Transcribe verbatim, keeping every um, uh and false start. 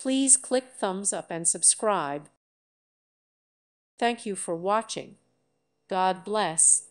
Please click thumbs up and subscribe. Thank you for watching. God bless.